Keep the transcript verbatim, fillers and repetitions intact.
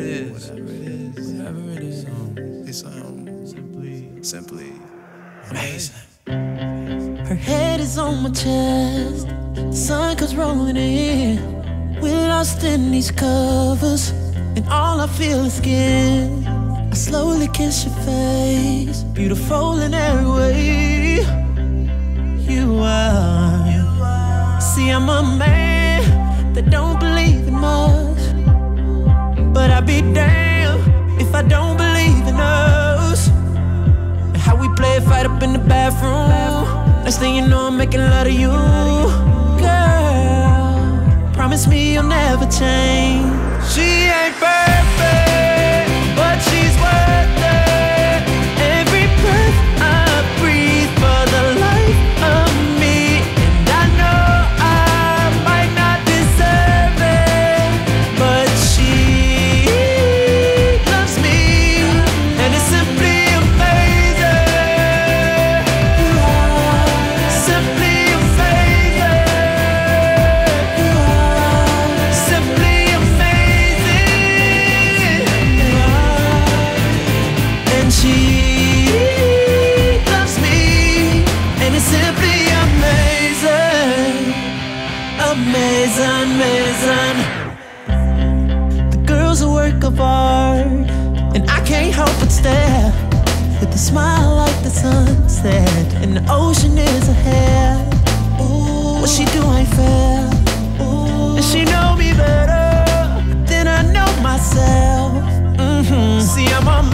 it is, whatever it is, whatever it is, it's um simply, simply amazing. Her head is on my chest, the sun comes rolling in. We're lost in these covers, and all I feel is skin. I slowly kiss your face, beautiful in every way. You are. See, I'm a man that don't believe in much, but I'd be damned if I don't believe in us. And how we play a fight up in the bathroom, next thing you know I'm making love to you. Girl, promise me you'll never change. She ain't perfect, but she's worth it. Every breath I breathe for the life of me. And I know I might not deserve it, but she loves me, and it's simply amazing. You are simply amazing. You are simply amazing. You are. And she loves me, and it's simply amazing. Amazing, amazing. The girl's a work of art, and I can't help but stare, with a smile like the sunset, and the ocean is her hair. What she do ain't fair, and she know me better than I know myself. Mhm. See, I'm a